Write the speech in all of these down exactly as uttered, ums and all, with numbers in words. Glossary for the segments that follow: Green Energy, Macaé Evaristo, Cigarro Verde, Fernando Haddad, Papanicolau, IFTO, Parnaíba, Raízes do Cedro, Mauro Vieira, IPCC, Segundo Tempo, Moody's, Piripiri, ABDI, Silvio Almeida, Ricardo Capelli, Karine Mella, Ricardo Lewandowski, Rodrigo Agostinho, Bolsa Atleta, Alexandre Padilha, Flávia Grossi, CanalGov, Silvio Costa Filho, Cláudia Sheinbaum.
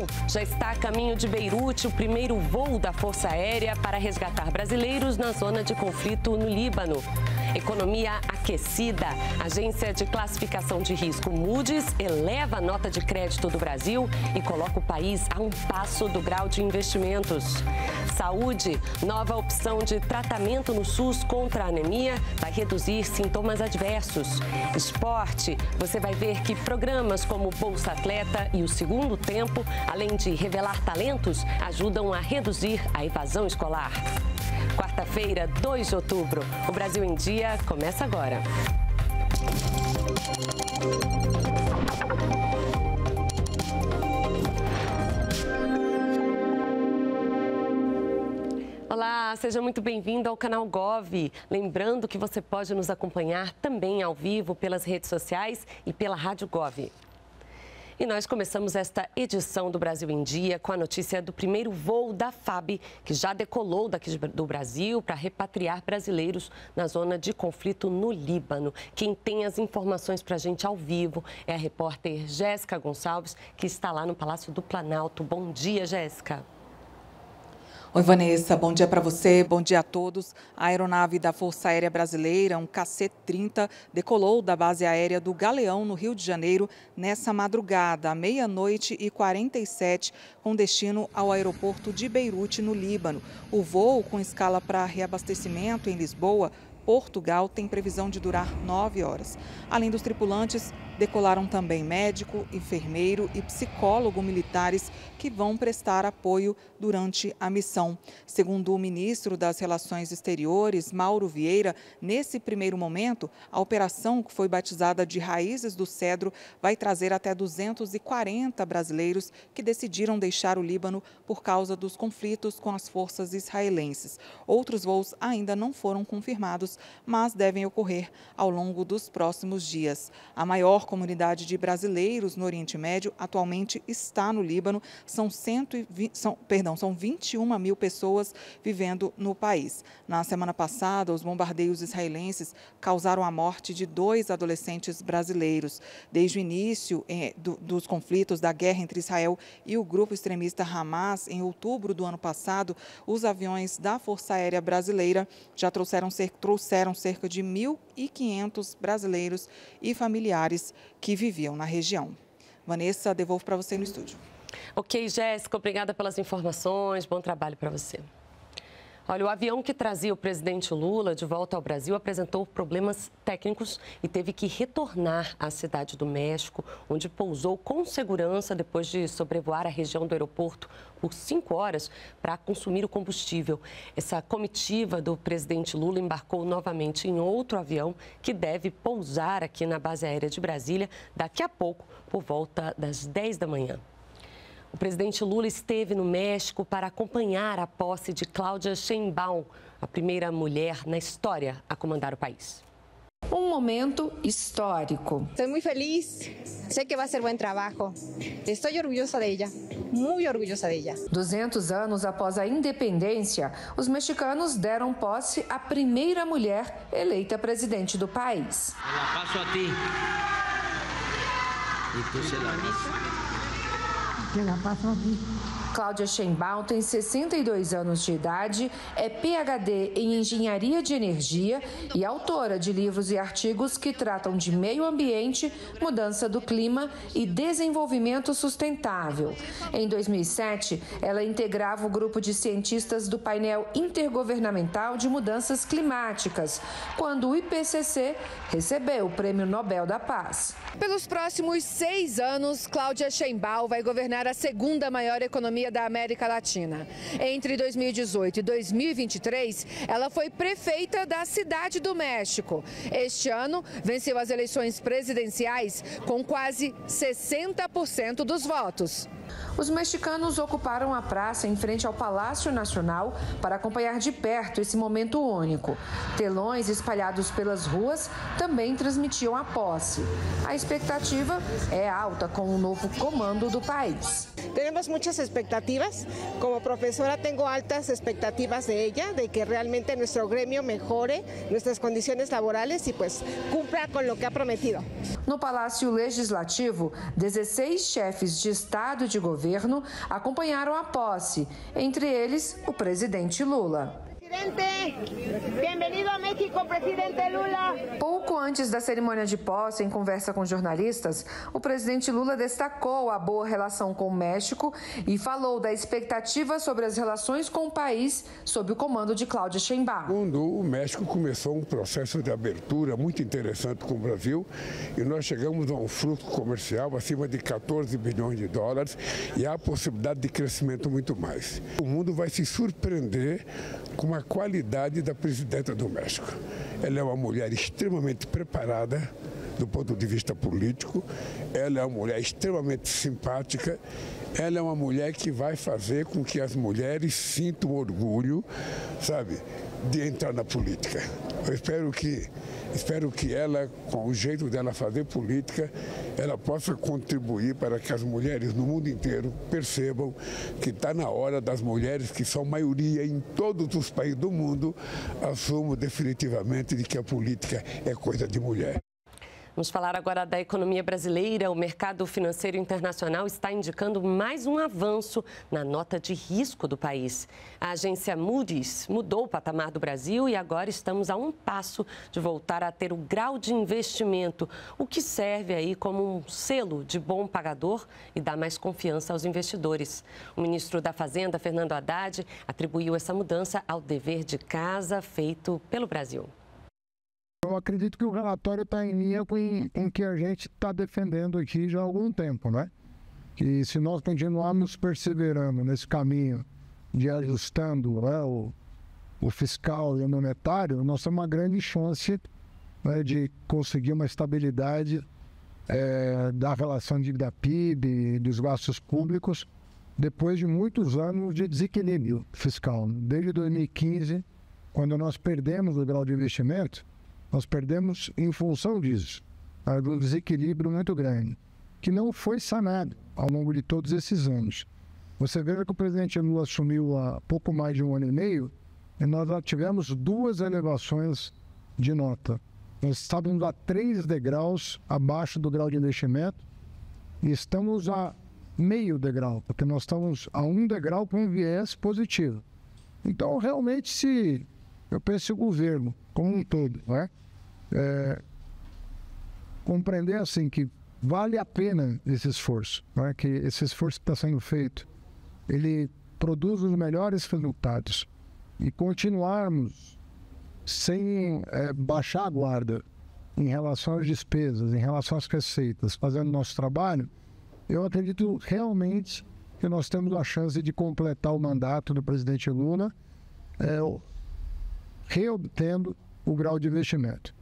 Maranhão. Já está a caminho de Beirute o primeiro voo da Força Aérea para resgatar brasileiros na zona de conflito no Líbano. Economia aquecida. Agência de classificação de risco Moody's eleva a nota de crédito do Brasil e coloca o país a um passo do grau de investimentos. Saúde. Nova opção de tratamento no SUS contra a anemia vai reduzir sintomas adversos. Esporte. Você vai ver que programas como Bolsa Atleta e o Segundo Tempo, além de revelar talentos, ajudam a reduzir a evasão escolar. Quarta-feira, dois de outubro. O Brasil em Dia começa agora. Olá, seja muito bem-vindo ao canal Gov. Lembrando que você pode nos acompanhar também ao vivo pelas redes sociais e pela Rádio Gov. E nós começamos esta edição do Brasil em Dia com a notícia do primeiro voo da F A B, que já decolou daqui do Brasil para repatriar brasileiros na zona de conflito no Líbano. Quem tem as informações para a gente ao vivo é a repórter Jéssica Gonçalves, que está lá no Palácio do Planalto. Bom dia, Jéssica. Oi, Vanessa, bom dia para você, bom dia a todos. A aeronave da Força Aérea Brasileira, um K C trinta, decolou da base aérea do Galeão, no Rio de Janeiro, nessa madrugada, à meia-noite e quarenta e sete, com destino ao aeroporto de Beirute, no Líbano. O voo, com escala para reabastecimento em Lisboa, Portugal, tem previsão de durar nove horas. Além dos tripulantes, decolaram também médico, enfermeiro e psicólogo militares que vão prestar apoio durante a missão. Segundo o ministro das Relações Exteriores, Mauro Vieira, nesse primeiro momento, a operação, que foi batizada de Raízes do Cedro, vai trazer até duzentos e quarenta brasileiros que decidiram deixar o Líbano por causa dos conflitos com as forças israelenses. Outros voos ainda não foram confirmados, mas devem ocorrer ao longo dos próximos dias. A maior A comunidade de brasileiros no Oriente Médio atualmente está no Líbano. São, cento e vinte, são, perdão, são vinte e uma mil pessoas vivendo no país. Na semana passada, os bombardeios israelenses causaram a morte de dois adolescentes brasileiros. Desde o início eh, do, dos conflitos da guerra entre Israel e o grupo extremista Hamas, em outubro do ano passado, os aviões da Força Aérea Brasileira já trouxeram, cer trouxeram cerca de mil e quinhentos brasileiros e familiares que viviam na região. Vanessa, devolvo para você no estúdio. Ok, Jéssica, obrigada pelas informações, bom trabalho para você. Olha, o avião que trazia o presidente Lula de volta ao Brasil apresentou problemas técnicos e teve que retornar à cidade do México, onde pousou com segurança depois de sobrevoar a região do aeroporto por cinco horas para consumir o combustível. Essa comitiva do presidente Lula embarcou novamente em outro avião que deve pousar aqui na base aérea de Brasília daqui a pouco, por volta das dez da manhã. O presidente Lula esteve no México para acompanhar a posse de Cláudia Sheinbaum, a primeira mulher na história a comandar o país. Um momento histórico. Estou muito feliz, sei que vai ser um bom trabalho. Estou orgulhosa dela, muito orgulhosa dela. duzentos anos após a independência, os mexicanos deram posse à primeira mulher eleita presidente do país. Eu passo a ti. E tu serás. Cláudia Sheinbaum tem sessenta e dois anos de idade, é PhD em Engenharia de Energia e autora de livros e artigos que tratam de meio ambiente, mudança do clima e desenvolvimento sustentável. Em dois mil e sete, ela integrava o grupo de cientistas do painel intergovernamental de mudanças climáticas, quando o I P C C recebeu o Prêmio Nobel da Paz. Pelos próximos seis anos, Cláudia Sheinbaum vai governar a segunda maior economia da América Latina. Entre dois mil e dezoito e dois mil e vinte e três, ela foi prefeita da Cidade do México. Este ano, venceu as eleições presidenciais com quase sessenta por cento dos votos. Os mexicanos ocuparam a praça em frente ao Palácio Nacional para acompanhar de perto esse momento único. Telões espalhados pelas ruas também transmitiam a posse. A expectativa é alta com o novo comando do país. Tenemos muchas expectativas. Como profesora tengo altas expectativas de ella, de que realmente nuestro gremio mejore nuestras condiciones laborales y pues cumpla con lo que ha prometido. No Palácio Legislativo, dezesseis chefes de Estado e de governo acompanharam a posse, entre eles o presidente Lula. Bem-vindo a México, presidente Lula. Pouco antes da cerimônia de posse, em conversa com jornalistas, o presidente Lula destacou a boa relação com o México e falou da expectativa sobre as relações com o país sob o comando de Cláudia Sheinbaum. Quando o México começou um processo de abertura muito interessante com o Brasil e nós chegamos a um fluxo comercial acima de quatorze bilhões de dólares e há a possibilidade de crescimento muito mais. O mundo vai se surpreender com a a qualidade da presidenta do México. Ela é uma mulher extremamente preparada do ponto de vista político, ela é uma mulher extremamente simpática, ela é uma mulher que vai fazer com que as mulheres sintam orgulho, sabe, de entrar na política. Eu espero que, espero que ela, com o jeito dela fazer política, ela possa contribuir para que as mulheres no mundo inteiro percebam que está na hora das mulheres, que são maioria em todos os países do mundo, assumam definitivamente de que a política é coisa de mulher. Vamos falar agora da economia brasileira. O mercado financeiro internacional está indicando mais um avanço na nota de risco do país. A agência Moody's mudou o patamar do Brasil e agora estamos a um passo de voltar a ter o grau de investimento, o que serve aí como um selo de bom pagador e dá mais confiança aos investidores. O ministro da Fazenda, Fernando Haddad, atribuiu essa mudança ao dever de casa feito pelo Brasil. Eu acredito que o relatório está em linha com o que a gente está defendendo aqui já há algum tempo, né? Que se nós continuarmos perseverando nesse caminho de ajustando, né, o, o fiscal e o monetário, nós temos uma grande chance, né, de conseguir uma estabilidade é, da relação de, da P I B, dos gastos públicos, depois de muitos anos de desequilíbrio fiscal. Desde dois mil e quinze, quando nós perdemos o grau de investimento, nós perdemos em função disso, um desequilíbrio muito grande, que não foi sanado ao longo de todos esses anos. Você vê que o presidente Lula assumiu há pouco mais de um ano e meio, e nós já tivemos duas elevações de nota. Nós estávamos a três degraus abaixo do grau de investimento, e estamos a meio degrau, porque nós estamos a um degrau com viés positivo. Então, realmente, se eu penso o governo como um todo, né? É, compreender assim que vale a pena esse esforço, né? Que esse esforço que está sendo feito, ele produz os melhores resultados e continuarmos sem é, baixar a guarda em relação às despesas, em relação às receitas, fazendo nosso trabalho, eu acredito realmente que nós temos a chance de completar o mandato do presidente Lula, é, reobtendo o grau de investimento.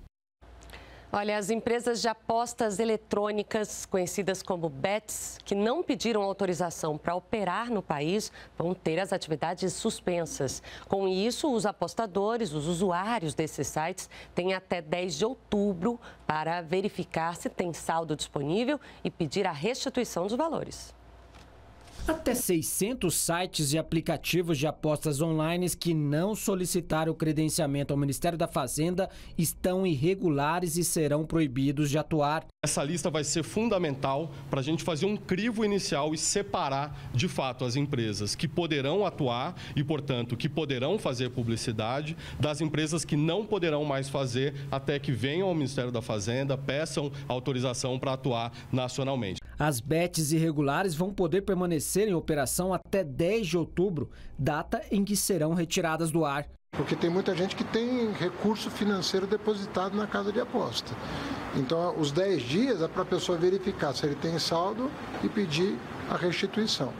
Olha, as empresas de apostas eletrônicas, conhecidas como bets, que não pediram autorização para operar no país, vão ter as atividades suspensas. Com isso, os apostadores, os usuários desses sites, têm até dez de outubro para verificar se tem saldo disponível e pedir a restituição dos valores. Até seiscentos sites e aplicativos de apostas online que não solicitaram credenciamento ao Ministério da Fazenda estão irregulares e serão proibidos de atuar. Essa lista vai ser fundamental para a gente fazer um crivo inicial e separar, de fato, as empresas que poderão atuar e, portanto, que poderão fazer publicidade das empresas que não poderão mais fazer até que venham ao Ministério da Fazenda, peçam autorização para atuar nacionalmente. As bets irregulares vão poder permanecer em operação até dez de outubro, data em que serão retiradas do ar. Porque tem muita gente que tem recurso financeiro depositado na casa de aposta. Então, os dez dias é para a pessoa verificar se ele tem saldo e pedir a restituição.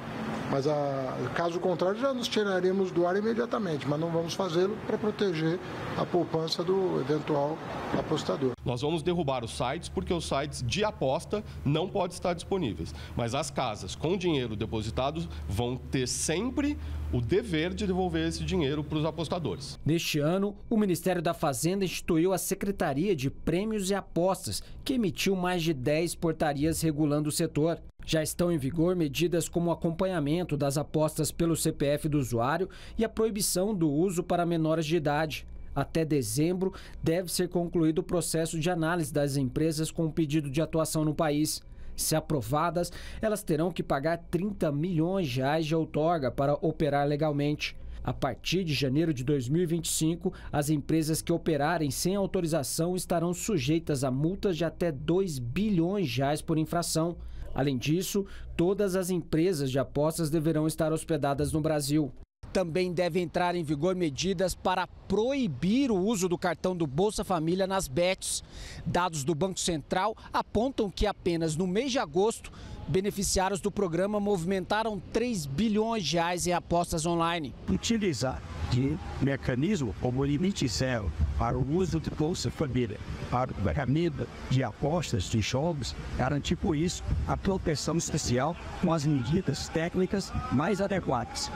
Mas, a, caso contrário, já nos tiraríamos do ar imediatamente, mas não vamos fazê-lo para proteger a poupança do eventual apostador. Nós vamos derrubar os sites porque os sites de aposta não podem estar disponíveis, mas as casas com dinheiro depositado vão ter sempre o dever de devolver esse dinheiro para os apostadores. Neste ano, o Ministério da Fazenda instituiu a Secretaria de Prêmios e Apostas, que emitiu mais de dez portarias regulando o setor. Já estão em vigor medidas como o acompanhamento das apostas pelo C P F do usuário e a proibição do uso para menores de idade. Até dezembro, deve ser concluído o processo de análise das empresas com o pedido de atuação no país. Se aprovadas, elas terão que pagar trinta milhões de reais de outorga para operar legalmente. A partir de janeiro de dois mil e vinte e cinco, as empresas que operarem sem autorização estarão sujeitas a multas de até dois bilhões de reais por infração. Além disso, todas as empresas de apostas deverão estar hospedadas no Brasil. Também devem entrar em vigor medidas para proibir o uso do cartão do Bolsa Família nas bets. Dados do Banco Central apontam que apenas no mês de agosto, beneficiários do programa movimentaram três bilhões de reais em apostas online. Utilizar de mecanismo como limite zero para o uso do Bolsa Família, para a camisa de apostas de jogos, garantir por isso a proteção especial com as medidas técnicas mais adequadas.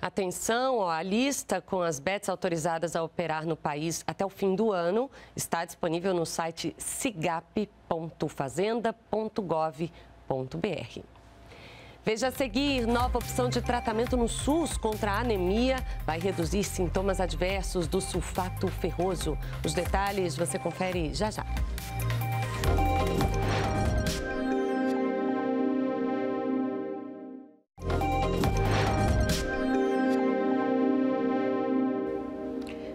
Atenção, a lista com as bets autorizadas a operar no país até o fim do ano está disponível no site sigap ponto fazenda ponto gov ponto br. Veja a seguir, nova opção de tratamento no SUS contra a anemia vai reduzir sintomas adversos do sulfato ferroso. Os detalhes você confere já já.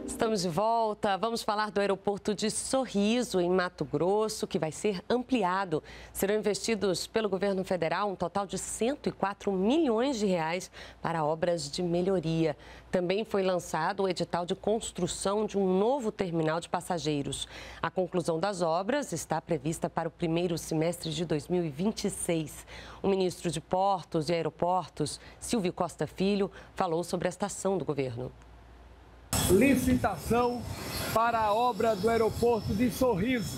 Estamos de volta, vamos falar do aeroporto de Sorriso, em Mato Grosso, que vai ser ampliado. Serão investidos pelo governo federal um total de cento e quatro milhões de reais para obras de melhoria. Também foi lançado o edital de construção de um novo terminal de passageiros. A conclusão das obras está prevista para o primeiro semestre de dois mil e vinte e seis. O ministro de Portos e Aeroportos, Silvio Costa Filho, falou sobre esta ação do governo. Licitação para a obra do aeroporto de Sorriso,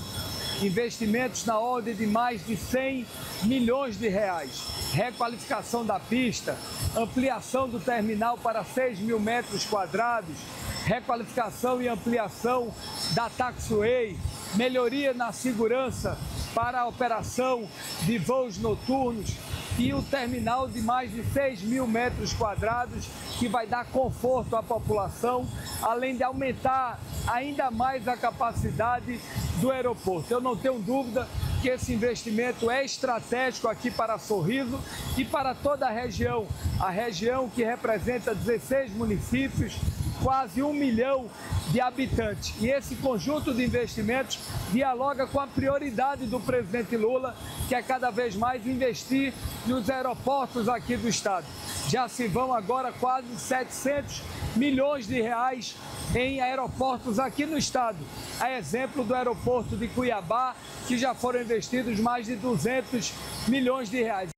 investimentos na ordem de mais de cem milhões de reais, requalificação da pista, ampliação do terminal para seis mil metros quadrados, requalificação e ampliação da taxiway, melhoria na segurança para a operação de voos noturnos e o terminal de mais de seis mil metros quadrados, que vai dar conforto à população, além de aumentar ainda mais a capacidade do aeroporto. Eu não tenho dúvida que esse investimento é estratégico aqui para Sorriso e para toda a região, a região que representa dezesseis municípios, quase um milhão de habitantes. E esse conjunto de investimentos dialoga com a prioridade do presidente Lula, que é cada vez mais investir nos aeroportos aqui do estado. Já se vão agora quase setecentos milhões de reais em aeroportos aqui no estado. A exemplo do aeroporto de Cuiabá, que já foram investidos mais de duzentos milhões de reais.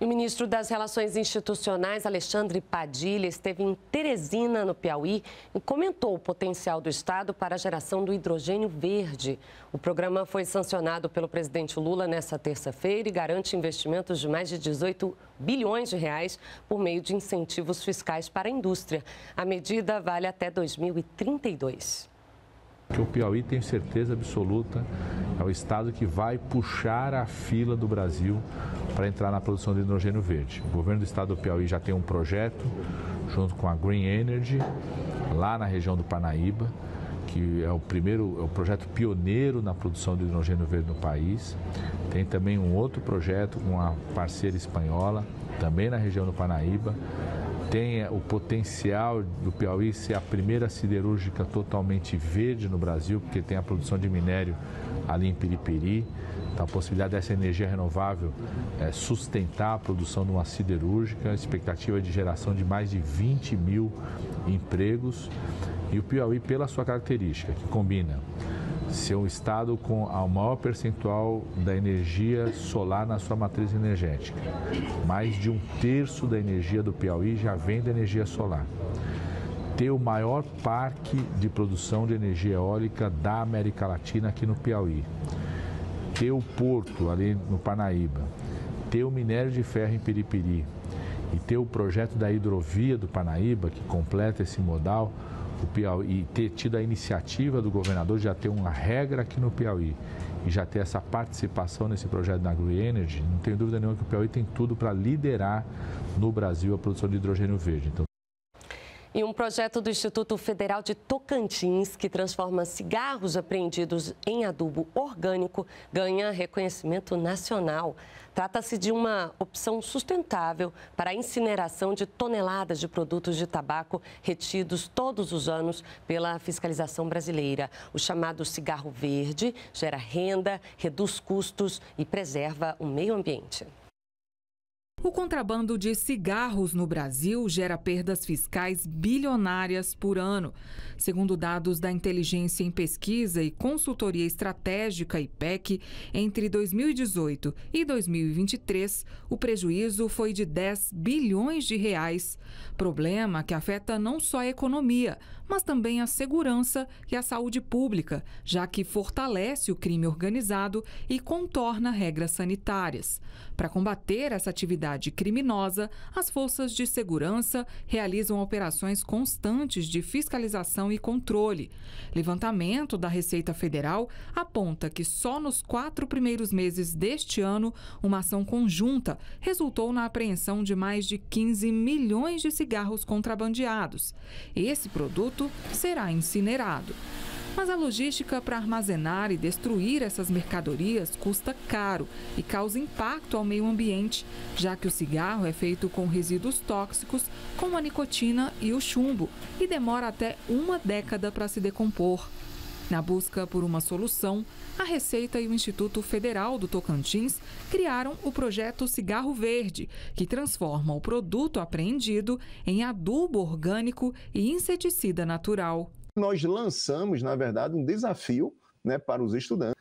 O ministro das Relações Institucionais, Alexandre Padilha, esteve em Teresina, no Piauí, e comentou o potencial do estado para a geração do hidrogênio verde. O programa foi sancionado pelo presidente Lula nesta terça-feira e garante investimentos de mais de dezoito bilhões de reais por meio de incentivos fiscais para a indústria. A medida vale até dois mil e trinta e dois. Que o Piauí, tem certeza absoluta, é o estado que vai puxar a fila do Brasil para entrar na produção de hidrogênio verde. O governo do estado do Piauí já tem um projeto, junto com a Green Energy, lá na região do Parnaíba, que é o primeiro, é o projeto pioneiro na produção de hidrogênio verde no país. Tem também um outro projeto com uma parceira espanhola, também na região do Parnaíba. Tem o potencial do Piauí ser a primeira siderúrgica totalmente verde no Brasil, porque tem a produção de minério ali em Piripiri. Então, a possibilidade dessa energia renovável é sustentar a produção de uma siderúrgica, expectativa de geração de mais de vinte mil empregos. E o Piauí, pela sua característica, que combina ser um estado com o maior percentual da energia solar na sua matriz energética. Mais de um terço da energia do Piauí já vem da energia solar. Ter o maior parque de produção de energia eólica da América Latina aqui no Piauí. Ter o porto ali no Parnaíba. Ter o minério de ferro em Piripiri. E ter o projeto da hidrovia do Parnaíba, que completa esse modal, o Piauí, ter tido a iniciativa do governador, já ter uma regra aqui no Piauí e já ter essa participação nesse projeto da Green Energy, não tenho dúvida nenhuma que o Piauí tem tudo para liderar no Brasil a produção de hidrogênio verde. Então... E um projeto do Instituto Federal de Tocantins, que transforma cigarros apreendidos em adubo orgânico, ganha reconhecimento nacional. Trata-se de uma opção sustentável para a incineração de toneladas de produtos de tabaco retidos todos os anos pela fiscalização brasileira. O chamado cigarro verde gera renda, reduz custos e preserva o meio ambiente. O contrabando de cigarros no Brasil gera perdas fiscais bilionárias por ano. Segundo dados da Inteligência em Pesquisa e Consultoria Estratégica, I P E C, entre dois mil e dezoito e dois mil e vinte e três, o prejuízo foi de dez bilhões de reais. Problema que afeta não só a economia, mas também a segurança e a saúde pública, já que fortalece o crime organizado e contorna regras sanitárias. Para combater essa atividade criminosa, as forças de segurança realizam operações constantes de fiscalização e controle. Levantamento da Receita Federal aponta que só nos quatro primeiros meses deste ano, uma ação conjunta resultou na apreensão de mais de quinze milhões de cigarros contrabandeados. Esse produto será incinerado. Mas a logística para armazenar e destruir essas mercadorias custa caro e causa impacto ao meio ambiente, já que o cigarro é feito com resíduos tóxicos, como a nicotina e o chumbo, e demora até uma década para se decompor. Na busca por uma solução, a Receita e o Instituto Federal do Tocantins criaram o projeto Cigarro Verde, que transforma o produto apreendido em adubo orgânico e inseticida natural. Nós lançamos, na verdade, um desafio, né, para os estudantes,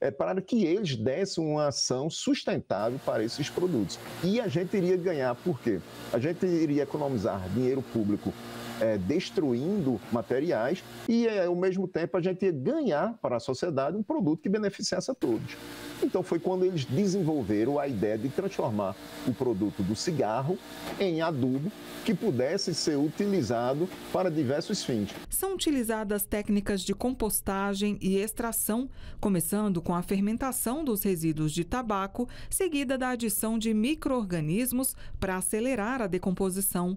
é, para que eles dessem uma ação sustentável para esses produtos. E a gente iria ganhar, por quê? A gente iria economizar dinheiro público é, destruindo materiais e, é, ao mesmo tempo, a gente ia ganhar para a sociedade um produto que beneficiasse a todos. Então, foi quando eles desenvolveram a ideia de transformar o produto do cigarro em adubo que pudesse ser utilizado para diversos fins. São utilizadas técnicas de compostagem e extração, começando com a fermentação dos resíduos de tabaco, seguida da adição de micro-organismos para acelerar a decomposição.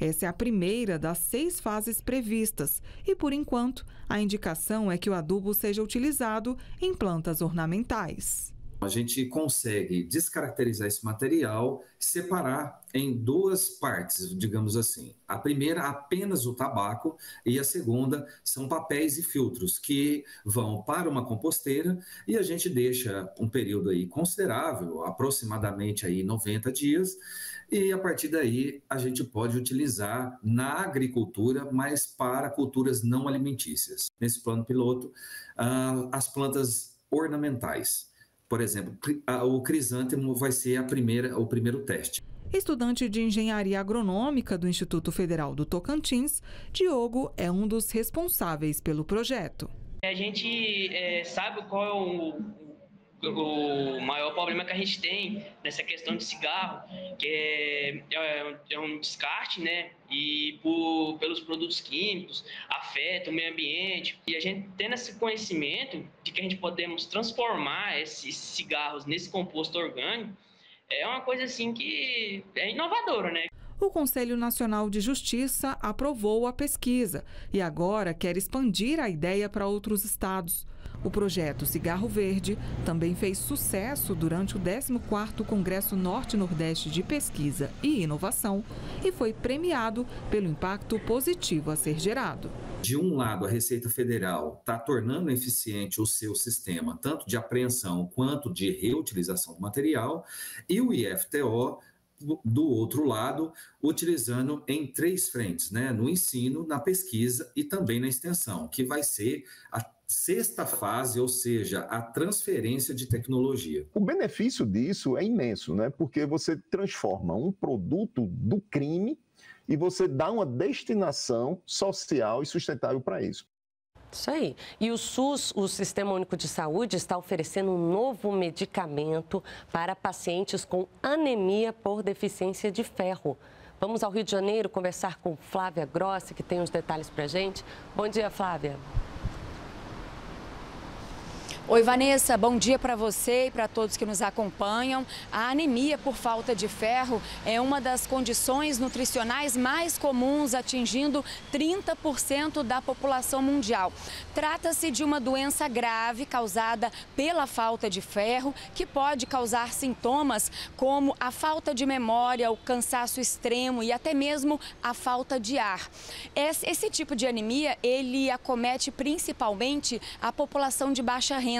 Essa é a primeira das seis fases previstas e, por enquanto, a indicação é que o adubo seja utilizado em plantas ornamentais. A gente consegue descaracterizar esse material, separar em duas partes, digamos assim. A primeira, apenas o tabaco, e a segunda são papéis e filtros que vão para uma composteira e a gente deixa um período aí considerável, aproximadamente aí noventa dias, e a partir daí a gente pode utilizar na agricultura, mas para culturas não alimentícias. Nesse plano piloto, as plantas ornamentais. Por exemplo, o crisântemo vai ser a primeira, o primeiro teste. Estudante de Engenharia Agronômica do Instituto Federal do Tocantins, Diogo é um dos responsáveis pelo projeto. A gente é, sabe qual é o, o maior problema que a gente tem nessa questão de cigarro, que é, é, é um descarte, né? E por, pelos produtos químicos, afeta o meio ambiente. E a gente tendo esse conhecimento de que a gente podemos transformar esses cigarros nesse composto orgânico, é uma coisa assim que é inovadora, né? O Conselho Nacional de Justiça aprovou a pesquisa e agora quer expandir a ideia para outros estados. O projeto Cigarro Verde também fez sucesso durante o décimo quarto Congresso Norte-Nordeste de Pesquisa e Inovação e foi premiado pelo impacto positivo a ser gerado. De um lado, a Receita Federal está tornando eficiente o seu sistema, tanto de apreensão quanto de reutilização do material, e o I F T O, do outro lado, utilizando em três frentes, né? No ensino, na pesquisa e também na extensão, que vai ser a sexta fase, ou seja, a transferência de tecnologia. O benefício disso é imenso, né? Porque você transforma um produto do crime e você dá uma destinação social e sustentável para isso. Isso aí. E o SUS, o Sistema Único de Saúde, está oferecendo um novo medicamento para pacientes com anemia por deficiência de ferro. Vamos ao Rio de Janeiro conversar com Flávia Grossi, que tem os detalhes para a gente. Bom dia, Flávia. Oi, Vanessa, bom dia para você e para todos que nos acompanham. A anemia por falta de ferro é uma das condições nutricionais mais comuns, atingindo trinta por cento da população mundial. Trata-se de uma doença grave causada pela falta de ferro, que pode causar sintomas como a falta de memória, o cansaço extremo e até mesmo a falta de ar. Esse, esse tipo de anemia, ele acomete principalmente a população de baixa renda,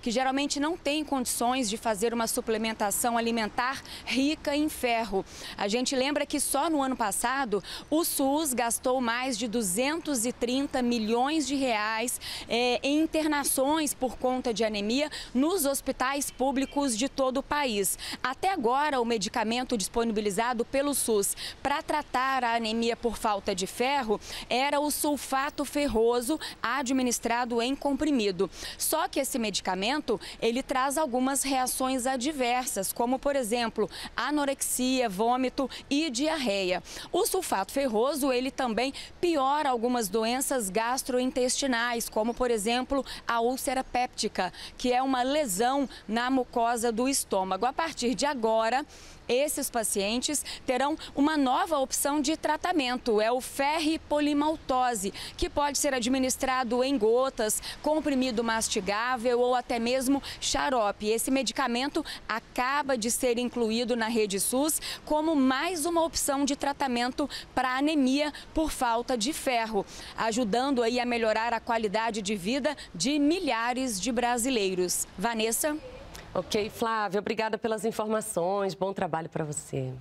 que geralmente não tem condições de fazer uma suplementação alimentar rica em ferro. A gente lembra que só no ano passado o SUS gastou mais de duzentos e trinta milhões de reais eh, em internações por conta de anemia nos hospitais públicos de todo o país. Até agora, o medicamento disponibilizado pelo SUS para tratar a anemia por falta de ferro era o sulfato ferroso administrado em comprimido. Só que esse medicamento, ele traz algumas reações adversas, como, por exemplo, anorexia, vômito e diarreia. O sulfato ferroso, ele também piora algumas doenças gastrointestinais, como, por exemplo, a úlcera péptica, que é uma lesão na mucosa do estômago. A partir de agora, esses pacientes terão uma nova opção de tratamento, é o ferripolimaltose, que pode ser administrado em gotas, comprimido mastigável ou até mesmo xarope. Esse medicamento acaba de ser incluído na rede SUS como mais uma opção de tratamento para anemia por falta de ferro, ajudando aí a melhorar a qualidade de vida de milhares de brasileiros. Vanessa? Ok, Flávia, obrigada pelas informações, bom trabalho para você.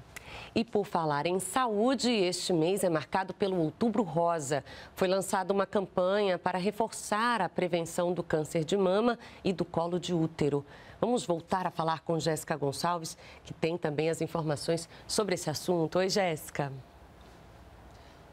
E por falar em saúde, este mês é marcado pelo Outubro Rosa. Foi lançada uma campanha para reforçar a prevenção do câncer de mama e do colo de útero. Vamos voltar a falar com Jéssica Gonçalves, que tem também as informações sobre esse assunto. Oi, Jéssica.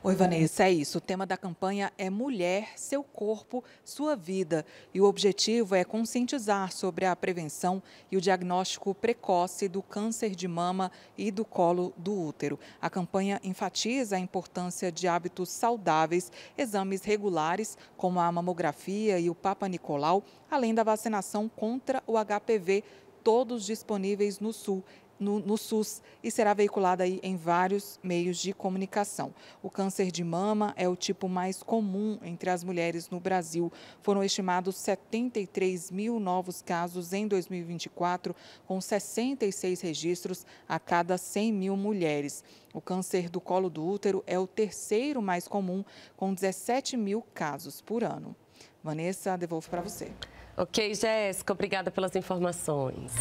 Oi, Vanessa, é isso. O tema da campanha é Mulher, Seu Corpo, Sua Vida. E o objetivo é conscientizar sobre a prevenção e o diagnóstico precoce do câncer de mama e do colo do útero. A campanha enfatiza a importância de hábitos saudáveis, exames regulares, como a mamografia e o Papanicolau, além da vacinação contra o H P V, todos disponíveis no SUS. No, no SUS e será veiculada aí em vários meios de comunicação. O câncer de mama é o tipo mais comum entre as mulheres no Brasil. Foram estimados setenta e três mil novos casos em dois mil e vinte e quatro, com sessenta e seis registros a cada cem mil mulheres. O câncer do colo do útero é o terceiro mais comum, com dezessete mil casos por ano. Vanessa, devolvo para você. Ok, Jéssica, obrigada pelas informações.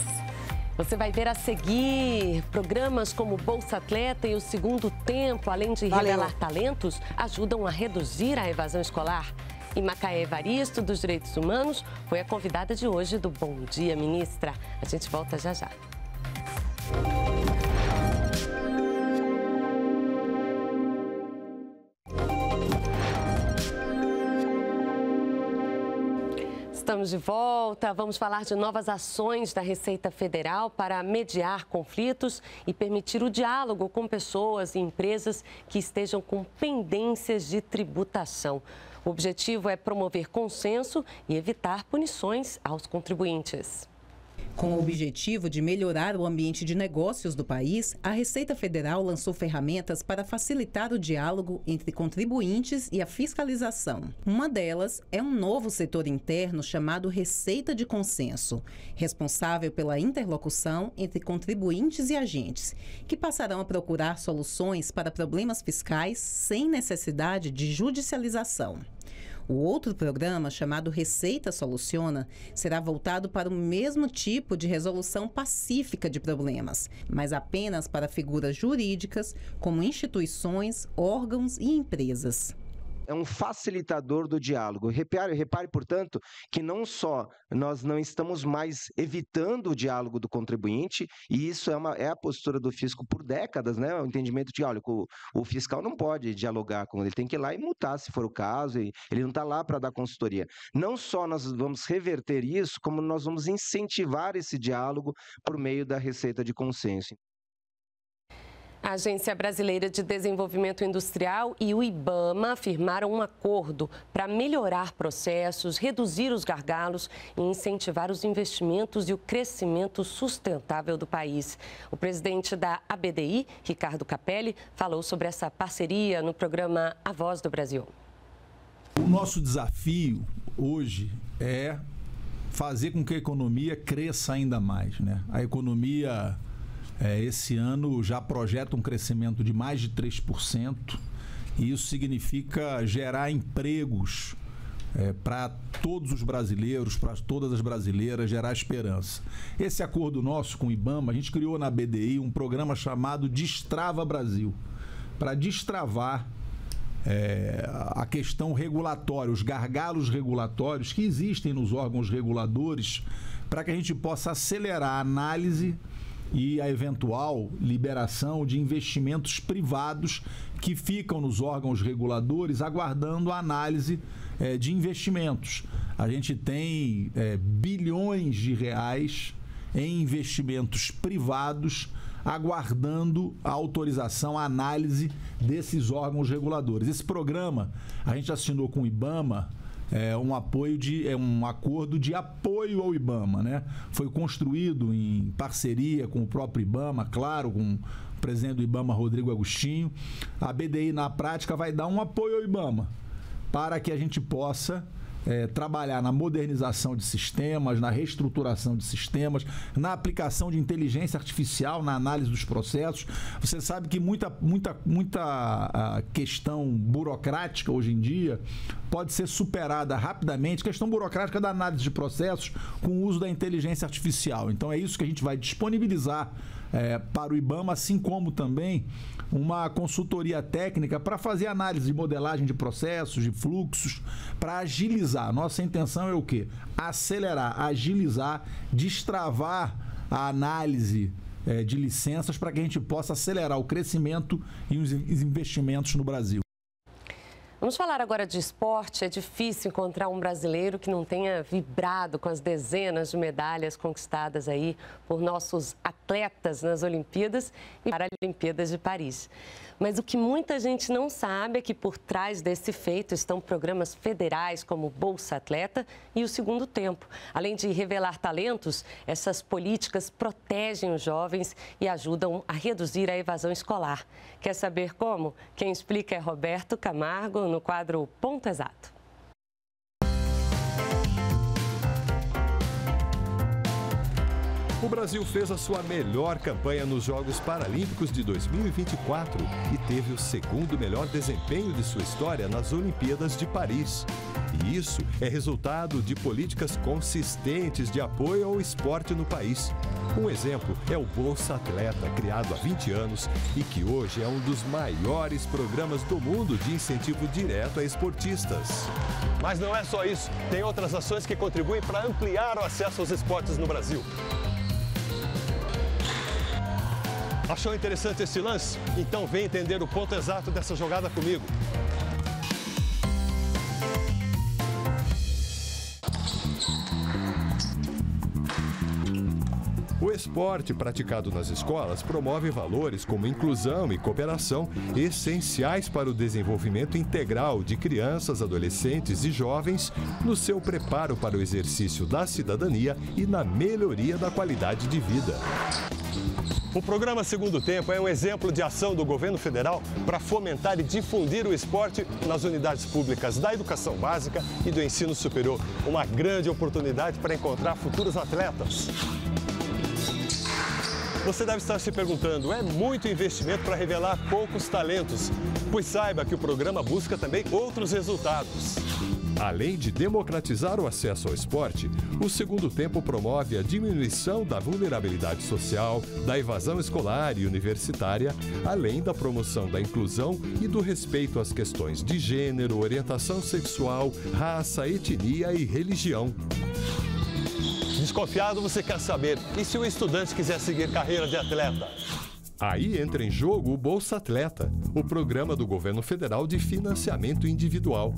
Você vai ver a seguir programas como Bolsa Atleta e o Segundo Tempo, além de revelar talentos, ajudam a reduzir a evasão escolar. E Macaé Evaristo, dos Direitos Humanos, foi a convidada de hoje do Bom Dia, Ministra. A gente volta já já. Estamos de volta, vamos falar de novas ações da Receita Federal para mediar conflitos e permitir o diálogo com pessoas e empresas que estejam com pendências de tributação. O objetivo é promover consenso e evitar punições aos contribuintes. Com o objetivo de melhorar o ambiente de negócios do país, a Receita Federal lançou ferramentas para facilitar o diálogo entre contribuintes e a fiscalização. Uma delas é um novo setor interno chamado Receita de Consenso, responsável pela interlocução entre contribuintes e agentes, que passarão a procurar soluções para problemas fiscais sem necessidade de judicialização. O outro programa, chamado Receita Soluciona, será voltado para o mesmo tipo de resolução pacífica de problemas, mas apenas para figuras jurídicas, como instituições, órgãos e empresas. É um facilitador do diálogo. Repare, repare, portanto, que não só nós não estamos mais evitando o diálogo do contribuinte, e isso é, uma, é a postura do fisco por décadas, né? O entendimento de, olha, o, o fiscal não pode dialogar com ele, ele tem que ir lá e multar, se for o caso, e ele não está lá para dar consultoria. Não só nós vamos reverter isso, como nós vamos incentivar esse diálogo por meio da Receita de Consenso. A Agência Brasileira de Desenvolvimento Industrial e o IBAMA firmaram um acordo para melhorar processos, reduzir os gargalos e incentivar os investimentos e o crescimento sustentável do país. O presidente da A B D I, Ricardo Capelli, falou sobre essa parceria no programa A Voz do Brasil. O nosso desafio hoje é fazer com que a economia cresça ainda mais, né? A economia, é, esse ano, já projeta um crescimento de mais de três por cento, e isso significa gerar empregos é, para todos os brasileiros, para todas as brasileiras, gerar esperança. Esse acordo nosso com o IBAMA, a gente criou na B D I um programa chamado Destrava Brasil, para destravar É, a questão regulatória, os gargalos regulatórios que existem nos órgãos reguladores, para que a gente possa acelerar a análise e a eventual liberação de investimentos privados que ficam nos órgãos reguladores aguardando a análise é, de investimentos. A gente tem é, bilhões de reais em investimentos privados aguardando a autorização, a análise desses órgãos reguladores. Esse programa, a gente assinou com o IBAMA é, um, apoio de, é, um acordo de apoio ao IBAMA, né? Foi construído em parceria com o próprio IBAMA, claro, com o presidente do IBAMA, Rodrigo Agostinho. A B D I, na prática, vai dar um apoio ao IBAMA para que a gente possa É, trabalhar na modernização de sistemas, na reestruturação de sistemas, na aplicação de inteligência artificial, na análise dos processos. Você sabe que muita, muita, muita questão burocrática hoje em dia pode ser superada rapidamente, questão burocrática da análise de processos, com o uso da inteligência artificial. Então é isso que a gente vai disponibilizar é, para o IBAMA, assim como também uma consultoria técnica para fazer análise de modelagem de processos, de fluxos, para agilizar. Nossa intenção é o quê? Acelerar, agilizar, destravar a análise é, de licenças para que a gente possa acelerar o crescimento e os investimentos no Brasil. Vamos falar agora de esporte. É difícil encontrar um brasileiro que não tenha vibrado com as dezenas de medalhas conquistadas aí por nossos atletas nas Olimpíadas e Paralimpíadas de Paris. Mas o que muita gente não sabe é que por trás desse feito estão programas federais como Bolsa Atleta e o Segundo Tempo. Além de revelar talentos, essas políticas protegem os jovens e ajudam a reduzir a evasão escolar. Quer saber como? Quem explica é Roberto Camargo, no quadro Ponto Exato. O Brasil fez a sua melhor campanha nos Jogos Paralímpicos de dois mil e vinte e quatro e teve o segundo melhor desempenho de sua história nas Olimpíadas de Paris. E isso é resultado de políticas consistentes de apoio ao esporte no país. Um exemplo é o Bolsa Atleta, criado há vinte anos e que hoje é um dos maiores programas do mundo de incentivo direto a esportistas. Mas não é só isso, tem outras ações que contribuem para ampliar o acesso aos esportes no Brasil. Achou interessante esse lance? Então vem entender o ponto exato dessa jogada comigo. O esporte praticado nas escolas promove valores como inclusão e cooperação, essenciais para o desenvolvimento integral de crianças, adolescentes e jovens, no seu preparo para o exercício da cidadania e na melhoria da qualidade de vida. O programa Segundo Tempo é um exemplo de ação do governo federal para fomentar e difundir o esporte nas unidades públicas da educação básica e do ensino superior. Uma grande oportunidade para encontrar futuros atletas. Você deve estar se perguntando, é muito investimento para revelar poucos talentos? Pois saiba que o programa busca também outros resultados. Além de democratizar o acesso ao esporte, o Segundo Tempo promove a diminuição da vulnerabilidade social, da evasão escolar e universitária, além da promoção da inclusão e do respeito às questões de gênero, orientação sexual, raça, etnia e religião. Desconfiado, você quer saber, e se o estudante quiser seguir carreira de atleta? Aí entra em jogo o Bolsa Atleta, o programa do governo federal de financiamento individual.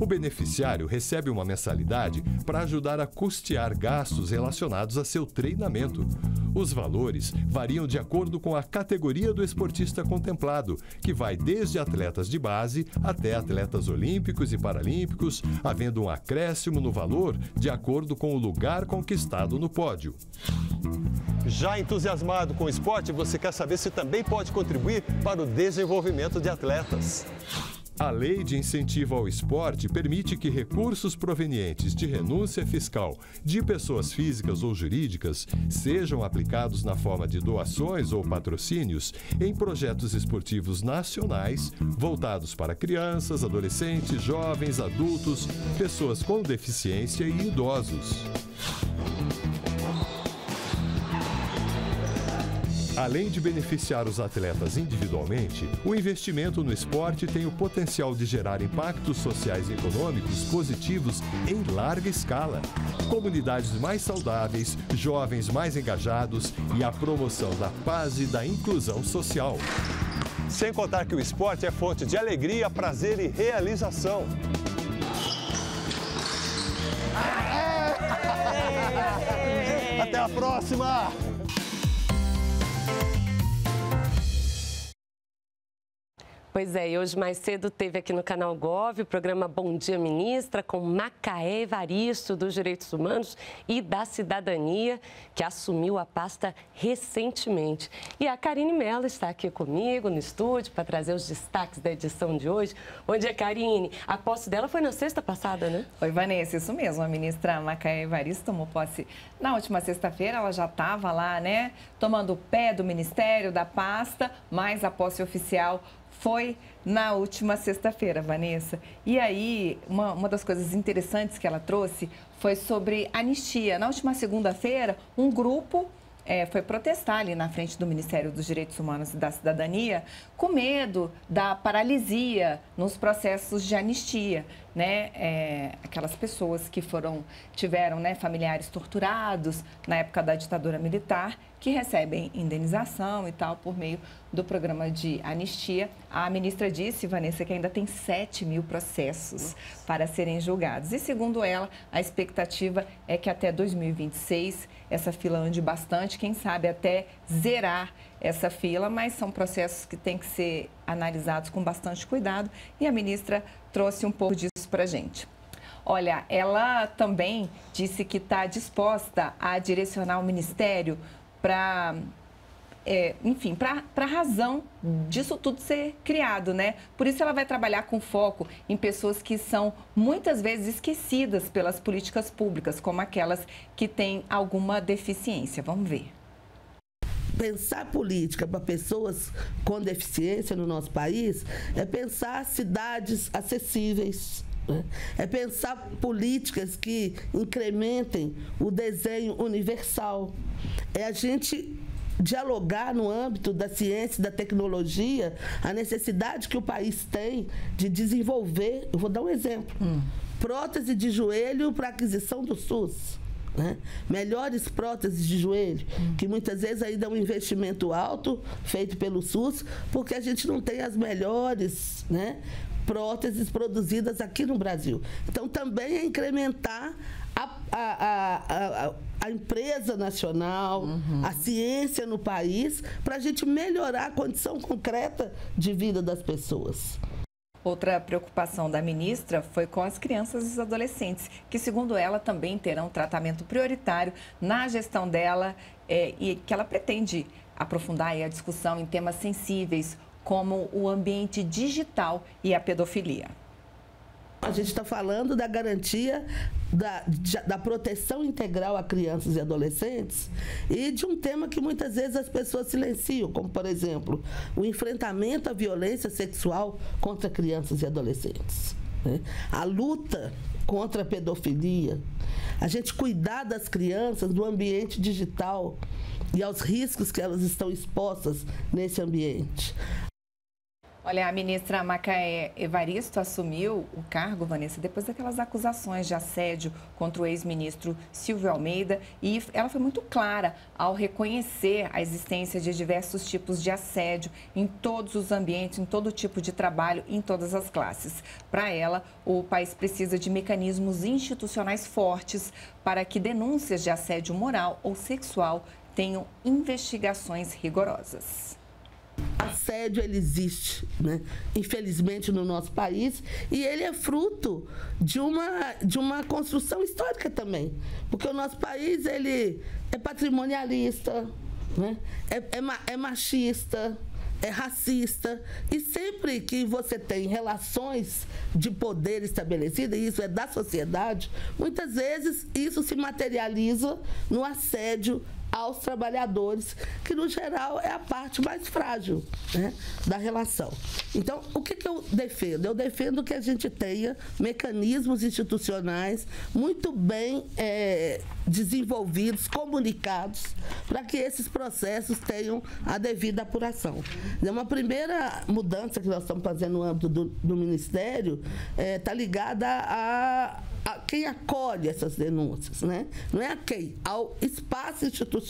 O beneficiário recebe uma mensalidade para ajudar a custear gastos relacionados a seu treinamento. Os valores variam de acordo com a categoria do esportista contemplado, que vai desde atletas de base até atletas olímpicos e paralímpicos, havendo um acréscimo no valor de acordo com o lugar conquistado no pódio. Já entusiasmado com o esporte, você quer saber se também pode contribuir para o desenvolvimento de atletas. A Lei de Incentivo ao Esporte permite que recursos provenientes de renúncia fiscal de pessoas físicas ou jurídicas sejam aplicados na forma de doações ou patrocínios em projetos esportivos nacionais voltados para crianças, adolescentes, jovens, adultos, pessoas com deficiência e idosos. Além de beneficiar os atletas individualmente, o investimento no esporte tem o potencial de gerar impactos sociais e econômicos positivos em larga escala. Comunidades mais saudáveis, jovens mais engajados e a promoção da paz e da inclusão social. Sem contar que o esporte é fonte de alegria, prazer e realização. Até a próxima! Pois é, e hoje mais cedo teve aqui no CanalGov o programa Bom Dia Ministra, com Macaé Evaristo, dos Direitos Humanos e da Cidadania, que assumiu a pasta recentemente. E a Karine Mella está aqui comigo no estúdio para trazer os destaques da edição de hoje. Bom dia, Karine. A posse dela foi na sexta passada, né? Oi, Vanessa, isso mesmo. A ministra Macaé Evaristo tomou posse na última sexta-feira. Ela já estava lá, né, tomando o pé do ministério, da pasta, mas a posse oficial foi na última sexta-feira, Vanessa. E aí, uma, uma das coisas interessantes que ela trouxe foi sobre anistia. Na última segunda-feira, um grupo é, foi protestar ali na frente do Ministério dos Direitos Humanos e da Cidadania com medo da paralisia nos processos de anistia, né? É, aquelas pessoas que foram, tiveram, né, familiares torturados na época da ditadura militar, que recebem indenização e tal por meio do programa de anistia. A ministra disse, Vanessa, que ainda tem sete mil processos para serem julgados. E, segundo ela, a expectativa é que até dois mil e vinte e seis essa fila ande bastante, quem sabe até zerar essa fila, mas são processos que têm que ser analisados com bastante cuidado e a ministra trouxe um pouco disso para a gente. Olha, ela também disse que está disposta a direcionar o Ministério para... É, enfim, para a razão disso tudo ser criado, né? Por isso ela vai trabalhar com foco em pessoas que são muitas vezes esquecidas pelas políticas públicas, como aquelas que têm alguma deficiência. Vamos ver. Pensar política para pessoas com deficiência no nosso país é pensar cidades acessíveis, né? É pensar políticas que incrementem o desenho universal. É a gente dialogar no âmbito da ciência e da tecnologia a necessidade que o país tem de desenvolver, eu vou dar um exemplo, hum. prótese de joelho para aquisição do S U S, né? Melhores próteses de joelho, hum. que muitas vezes ainda é um investimento alto feito pelo S U S, porque a gente não tem as melhores, né, próteses produzidas aqui no Brasil. Então, também é incrementar a, a, a, a, a empresa nacional, uhum. a ciência no país, para a gente melhorar a condição concreta de vida das pessoas. Outra preocupação da ministra foi com as crianças e os adolescentes, que, segundo ela, também terão tratamento prioritário na gestão dela, é, e que ela pretende aprofundar é, a discussão em temas sensíveis, como o ambiente digital e a pedofilia. A gente está falando da garantia da, da proteção integral a crianças e adolescentes e de um tema que muitas vezes as pessoas silenciam, como, por exemplo, o enfrentamento à violência sexual contra crianças e adolescentes, né? A luta contra a pedofilia, a gente cuidar das crianças do ambiente digital e aos riscos que elas estão expostas nesse ambiente. Olha, a ministra Macaé Evaristo assumiu o cargo, Vanessa, depois daquelas acusações de assédio contra o ex-ministro Silvio Almeida, e ela foi muito clara ao reconhecer a existência de diversos tipos de assédio em todos os ambientes, em todo tipo de trabalho, em todas as classes. Para ela, o país precisa de mecanismos institucionais fortes para que denúncias de assédio moral ou sexual tenham investigações rigorosas. Assédio, ele existe, né? Infelizmente, no nosso país, e ele é fruto de uma, de uma construção histórica também, porque o nosso país, ele é patrimonialista, né? é, é, é machista, é racista, e sempre que você tem relações de poder estabelecidas, e isso é da sociedade, muitas vezes isso se materializa no assédio aos trabalhadores, que no geral é a parte mais frágil, né, da relação. Então, o que que eu defendo? Eu defendo que a gente tenha mecanismos institucionais muito bem é, desenvolvidos, comunicados, para que esses processos tenham a devida apuração. Uma primeira mudança que nós estamos fazendo no âmbito do, do Ministério está é, ligada a, a quem acolhe essas denúncias, né? Não é a quem, ao espaço institucional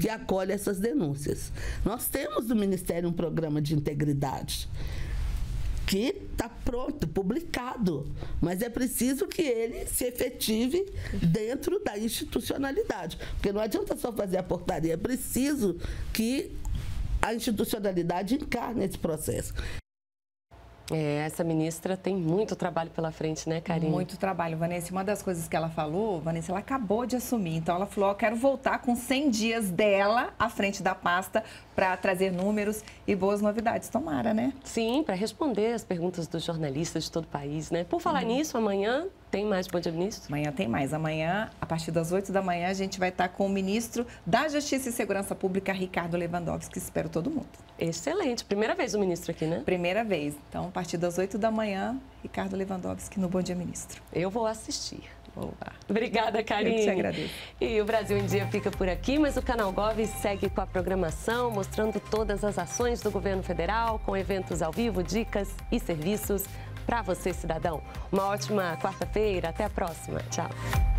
que acolhe essas denúncias. Nós temos no Ministério um programa de integridade que está pronto, publicado, mas é preciso que ele se efetive dentro da institucionalidade, porque não adianta só fazer a portaria, é preciso que a institucionalidade encarne esse processo. É, essa ministra tem muito trabalho pela frente, né, Karine? Muito trabalho, Vanessa. Uma das coisas que ela falou, Vanessa, ela acabou de assumir. Então, ela falou, eu quero voltar com cem dias dela à frente da pasta para trazer números e boas novidades. Tomara, né? Sim, para responder as perguntas dos jornalistas de todo o país, né? Por falar uhum. nisso, amanhã tem mais, Bom Dia, Ministro? Amanhã tem mais. Amanhã, a partir das oito da manhã, a gente vai estar com o ministro da Justiça e Segurança Pública, Ricardo Lewandowski, que espero todo mundo. Excelente. Primeira vez o ministro aqui, né? Primeira vez. Então, a partir das oito da manhã, Ricardo Lewandowski no Bom Dia, Ministro. Eu vou assistir. Vou lá. Obrigada, Karine. Eu te agradeço. E o Brasil em Dia fica por aqui, mas o CanalGov segue com a programação, mostrando todas as ações do governo federal, com eventos ao vivo, dicas e serviços para você, cidadão. Uma ótima quarta-feira. Até a próxima. Tchau.